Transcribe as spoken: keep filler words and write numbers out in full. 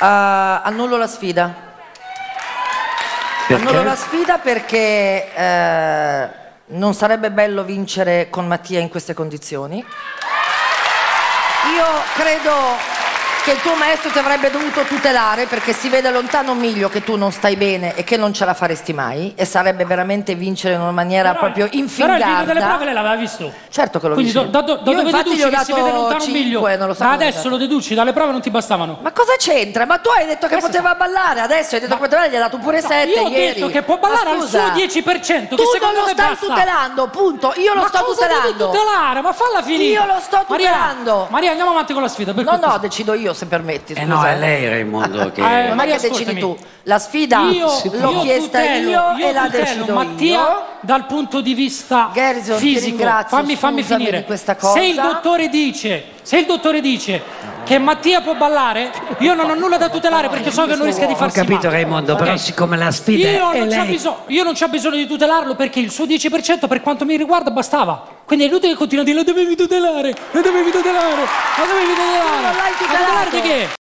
Uh, annullo la sfida. Perché? Annullo la sfida perché uh, non sarebbe bello vincere con Mattia in queste condizioni. Io credo che il tuo maestro ti avrebbe dovuto tutelare, perché si vede lontano un miglio che tu non stai bene e che non ce la faresti mai, e sarebbe veramente vincere in una maniera però, proprio infingarda. Però il video delle prove lei l'aveva visto. Certo che l'ho visto. Quindi do, do, do, io dove deduci che si vede lontano un miglio? Ma so adesso lo deduci, dalle prove non ti bastavano. Ma cosa c'entra? Ma tu hai detto che questo poteva ballare, adesso hai detto ma... che poteva ballare, gli hai dato pure sette ieri. Io ho ieri. detto che può ballare al suo dieci per cento, che tu secondo non lo stai basta. tutelando, punto. Io lo ma sto cosa tutelando. Ma tutelare? Ma falla finire. Io lo sto tutelando. Maria, andiamo avanti con la sfida. No, no, decido io. Se permetti, scusa. Eh no, è lei Raimondo che... Eh, non è che decidi tu, la sfida l'ho chiesta tutelo, io, io e la decido Mattia io. Dal punto di vista Gerson, fisico, fammi, fammi finire. Questa cosa. Se il dottore dice, se il dottore dice no. che Mattia può ballare, io non ho nulla da tutelare perché so che non rischia di farsi male. Ho capito Raimondo, okay. però siccome la sfida io è non lei... Bisogno, io non c'ho bisogno di tutelarlo perché il suo dieci per cento per quanto mi riguarda bastava. Quindi è inutile che continua a dire lo dovevi tutelare, lo dovevi tutelare, lo dovevi tutelare. Non l'hai tutelato. Ma guarda che